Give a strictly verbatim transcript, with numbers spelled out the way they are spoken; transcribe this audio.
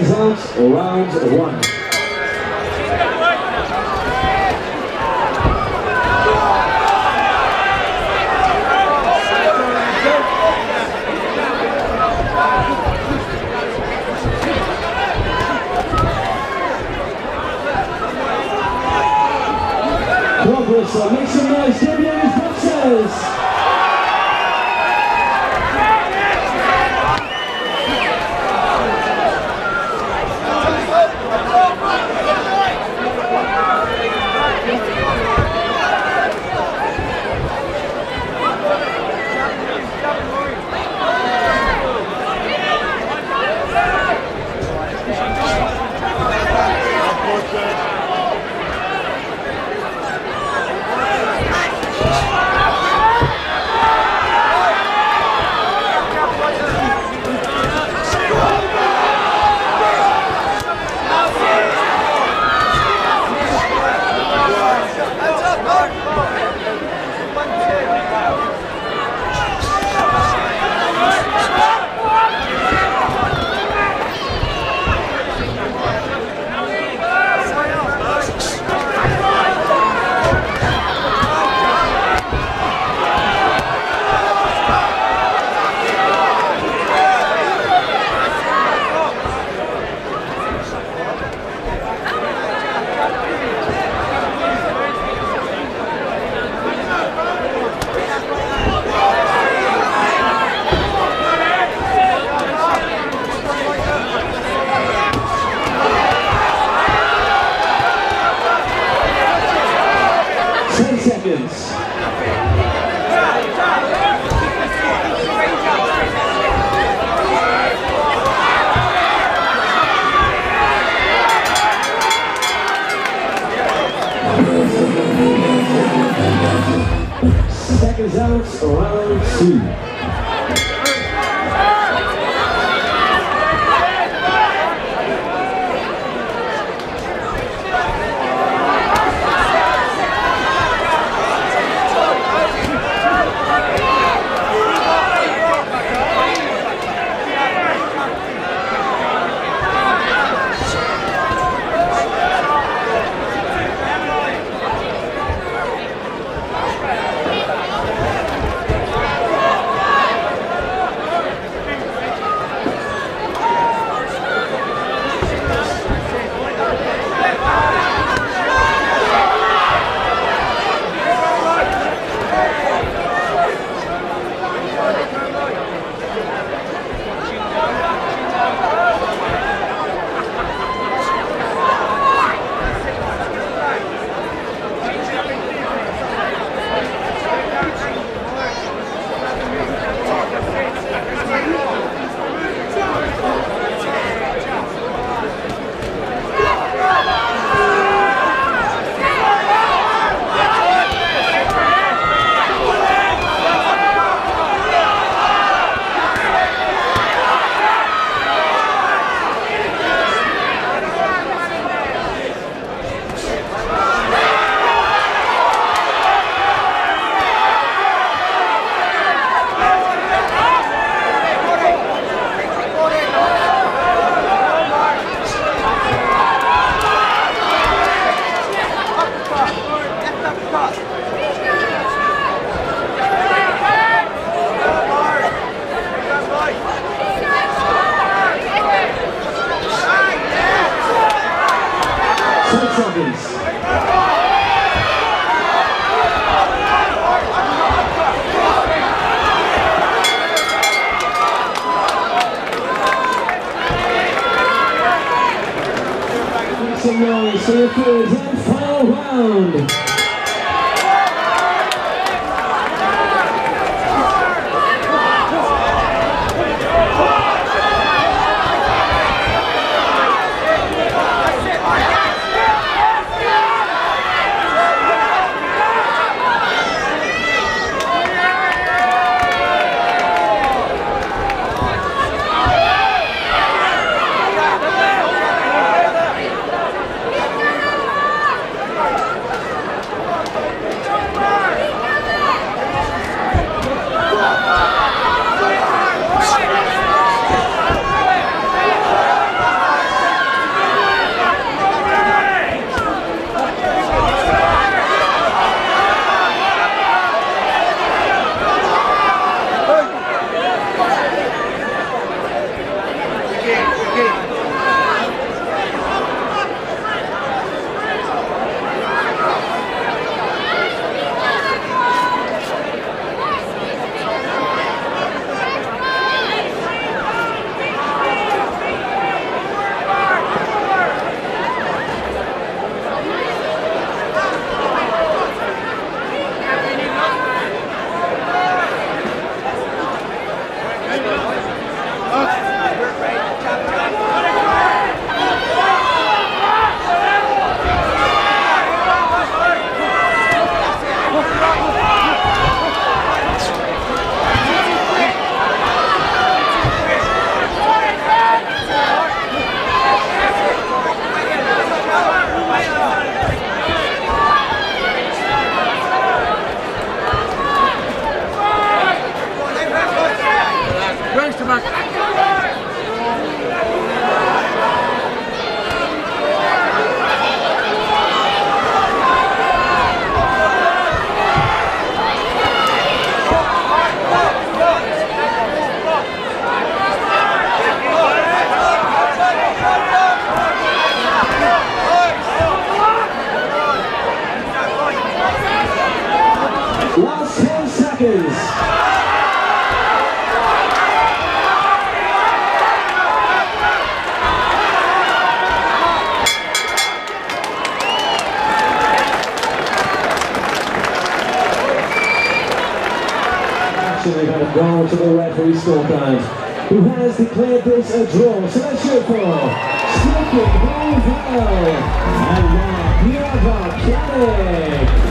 Ladies out, round one. Progress, so make some noise, give me these boxes. Seconds out, round two. Some noise, so it is in final round. three hundred goal to the referee scorecard, who has declared this a draw. So let's show for Snoopy Greenville and Mirabah Kelly.